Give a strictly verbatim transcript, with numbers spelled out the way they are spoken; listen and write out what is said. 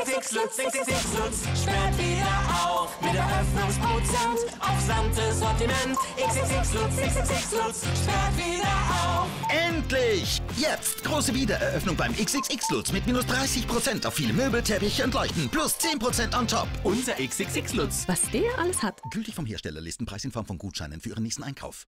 XXXLutz, XXXLutz sperrt wieder auf mit Eröffnungsprozent auf gesamte Sortiment. XXXLutz, XXXLutz sperrt wieder auf. Endlich! Jetzt große Wiedereröffnung beim XXXLutz mit minus dreißig Prozent auf viele Möbel, Teppiche und Leuchten plus zehn Prozent on top. Unser XXXLutz. Was der alles hat. Gültig vom Herstellerlistenpreis in Form von Gutscheinen für Ihren nächsten Einkauf.